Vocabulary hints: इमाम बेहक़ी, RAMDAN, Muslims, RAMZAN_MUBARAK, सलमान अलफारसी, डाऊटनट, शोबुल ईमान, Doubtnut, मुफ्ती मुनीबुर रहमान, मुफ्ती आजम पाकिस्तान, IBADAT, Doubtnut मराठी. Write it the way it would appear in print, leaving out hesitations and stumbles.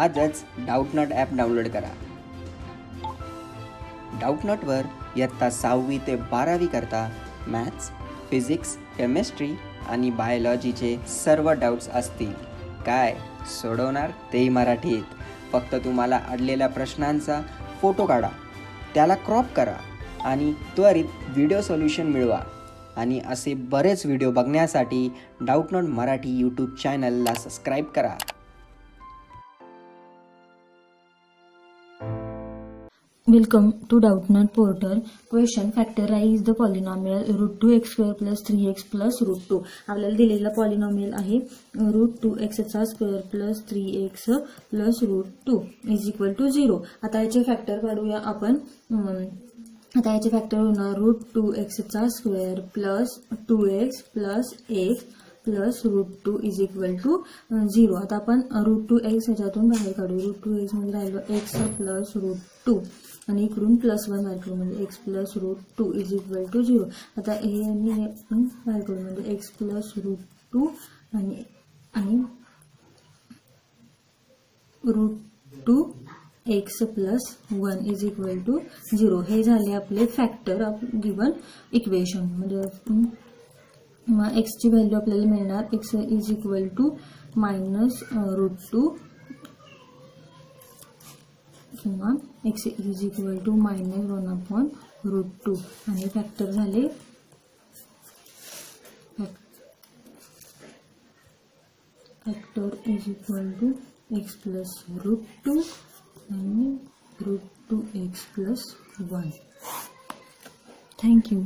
आजच डाऊटनट app download करा। डाऊटनटवर इयत्ता 6वी ते 12वी करता मॅथ्स, फिजिक्स, केमिस्ट्री आणि बायोलॉजीचे सर्व डाउट्स असतील, काय सोडवणार तेही मराठीत। फक्त तुम्हाला अडलेल्या प्रश्नांचा फोटो काढा, त्याला क्रॉप करा आणि त्वरित व्हिडिओ सोल्यूशन मिळवा। आणि असे बरेच व्हिडिओ बघण्यासाठी डाऊटनट मराठी यूट्यूब चॅनलला सबस्क्राइब करा। Welcome to Doubtnut portal. Question, factorise the polynomial root two x square plus 3x plus root two. आपल्याला दिलेला पॉलिनॉमियल आहे रूट टू एक्सचा square plus 3x plus root two is equal to 0। आता याचे factor काढूया आपण। आता याचे फॅक्टर होणार रूट टू एक्सचा square plus 2x plus x plus root two is equal to 0। आता आपण रूट टू एक्स ह्याच्यातून बाहेर काढू। रूट टू एक्स म्हणजे राहिलं एक्स प्लस रूट टू आणि इकडून प्लस वन बाहेर म्हणजे x plus root two is equal to 0। आता हे आणि हे बाहेर काढू म्हणजे एक्स प्लस रूट टू आणि root two x plus 1 is equal to 0। हे झाले आपले फॅक्टर ऑफ गिवन इक्वेशन। म्हणजे एक्स ची व्हॅल्यू आपल्याला मिळणार x is equal to minus root two किंवा x is equal to minus 1/√2। आणि फॅक्टर झाले factor is equal to x plus root two आणि root two x plus 1। Thank you.